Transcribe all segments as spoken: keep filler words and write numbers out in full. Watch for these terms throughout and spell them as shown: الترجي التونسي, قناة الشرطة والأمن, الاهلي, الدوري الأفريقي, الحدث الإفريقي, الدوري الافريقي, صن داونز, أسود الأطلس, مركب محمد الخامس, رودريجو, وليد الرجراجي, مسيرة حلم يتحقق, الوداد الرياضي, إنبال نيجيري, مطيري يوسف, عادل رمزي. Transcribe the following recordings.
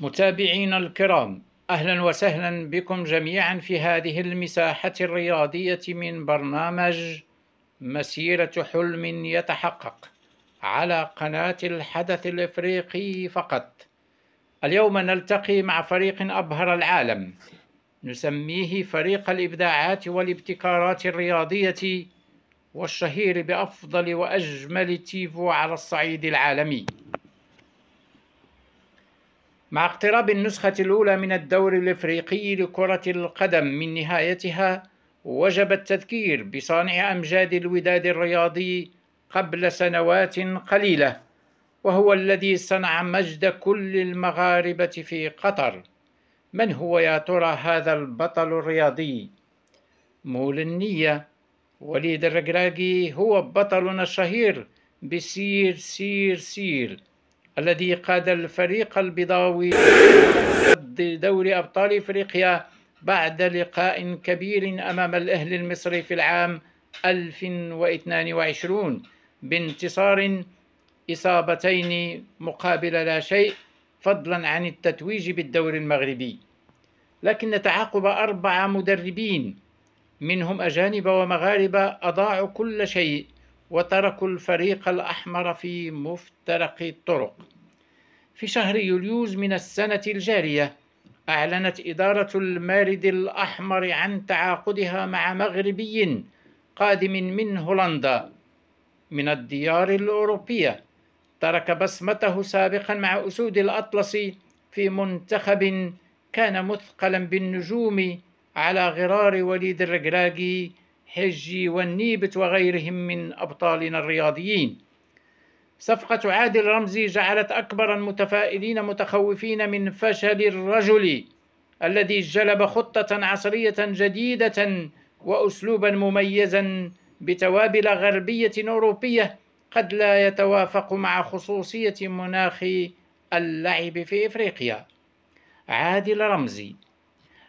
متابعينا الكرام، أهلا وسهلا بكم جميعا في هذه المساحة الرياضية من برنامج مسيرة حلم يتحقق على قناة الحدث الإفريقي فقط. اليوم نلتقي مع فريق أبهر العالم نسميه فريق الإبداعات والابتكارات الرياضية والشهير بأفضل وأجمل تيفو على الصعيد العالمي. مع اقتراب النسخة الأولى من الدوري الإفريقي لكرة القدم من نهايتها، وجب التذكير بصانع أمجاد الوداد الرياضي قبل سنوات قليلة، وهو الذي صنع مجد كل المغاربة في قطر. من هو يا ترى هذا البطل الرياضي؟ مول النية وليد الرجراجي هو بطلنا الشهير بسير سير سير الذي قاد الفريق البيضاوي ضد دوري أبطال إفريقيا بعد لقاء كبير أمام الأهلي المصري في العام ألفين واثنين وعشرين بانتصار إصابتين مقابل لا شيء، فضلا عن التتويج بالدوري المغربي. لكن تعاقب أربع مدربين منهم أجانب ومغاربة أضاعوا كل شيء وتركوا الفريق الأحمر في مفترق الطرق. في شهر يوليوز من السنة الجارية أعلنت إدارة المارد الأحمر عن تعاقدها مع مغربي قادم من هولندا من الديار الأوروبية، ترك بصمته سابقا مع أسود الأطلس في منتخب كان مثقلا بالنجوم على غرار وليد الرجراجي، حجي والنيبت وغيرهم من أبطالنا الرياضيين. صفقة عادل رمزي جعلت أكبر المتفائلين متخوفين من فشل الرجل الذي جلب خطة عصرية جديدة وأسلوبا مميزا بتوابل غربية أوروبية قد لا يتوافق مع خصوصية مناخ اللعب في إفريقيا. عادل رمزي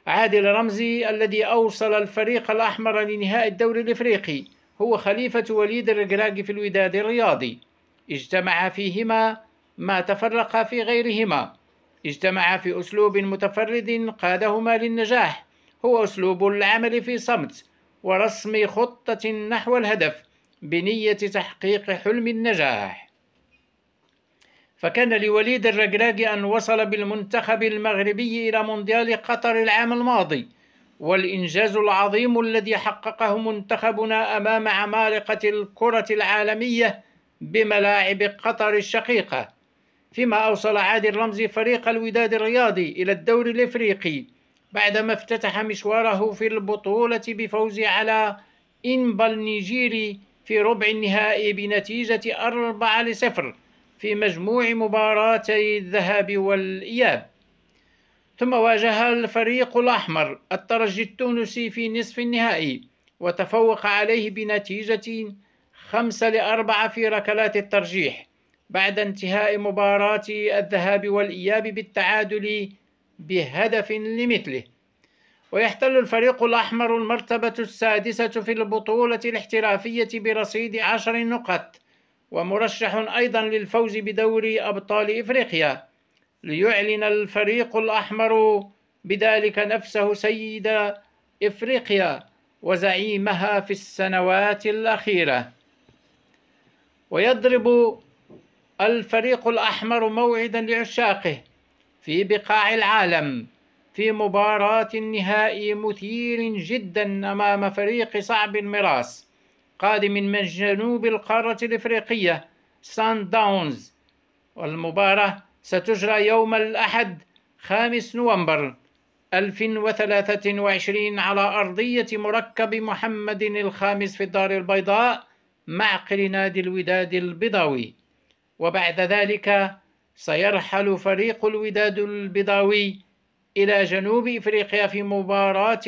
عادل رمزي الذي أوصل الفريق الأحمر لنهائي الدوري الإفريقي هو خليفة وليد الرجراجي في الوداد الرياضي. اجتمع فيهما ما تفرق في غيرهما، اجتمع في أسلوب متفرد قادهما للنجاح هو أسلوب العمل في صمت ورسم خطة نحو الهدف بنية تحقيق حلم النجاح. فكان لوليد الرجراجي أن وصل بالمنتخب المغربي إلى مونديال قطر العام الماضي، والإنجاز العظيم الذي حققه منتخبنا أمام عمالقة الكرة العالمية بملاعب قطر الشقيقة، فيما أوصل عادل رمزي فريق الوداد الرياضي إلى الدوري الإفريقي بعدما افتتح مشواره في البطولة بفوز على إنبال نيجيري في ربع النهائي بنتيجة أربعة لصفر في مجموع مباراتي الذهاب والإياب. ثم واجه الفريق الأحمر الترجي التونسي في نصف النهائي وتفوق عليه بنتيجة خمسة لأربعة في ركلات الترجيح بعد انتهاء مباراة الذهاب والإياب بالتعادل بهدف لمثله. ويحتل الفريق الأحمر المرتبة السادسة في البطولة الاحترافية برصيد عشر نقاط، ومرشح أيضا للفوز بدوري أبطال إفريقيا، ليعلن الفريق الأحمر بذلك نفسه سيد إفريقيا وزعيمها في السنوات الأخيرة. ويضرب الفريق الأحمر موعدا لعشاقه في بقاع العالم في مباراة نهائي مثير جدا أمام فريق صعب المراس قادم من جنوب القارة الإفريقية صن داونز، والمباراة ستجرى يوم الأحد خامس نوفمبر ألفين وثلاثة وعشرين على أرضية مركب محمد الخامس في الدار البيضاء معقل نادي الوداد البيضاوي. وبعد ذلك سيرحل فريق الوداد البيضاوي إلى جنوب إفريقيا في مباراة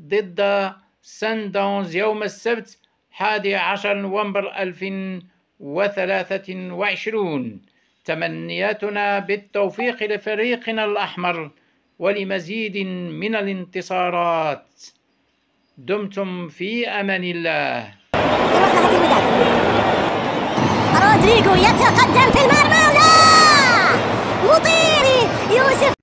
ضد صن داونز يوم السبت الحادي عشر من نوفمبر ألفين وثلاثة وعشرين. تمنياتنا بالتوفيق لفريقنا الأحمر ولمزيد من الانتصارات. دمتم في أمان الله. رودريجو يتقدم في المرمى، لا مطيري يوسف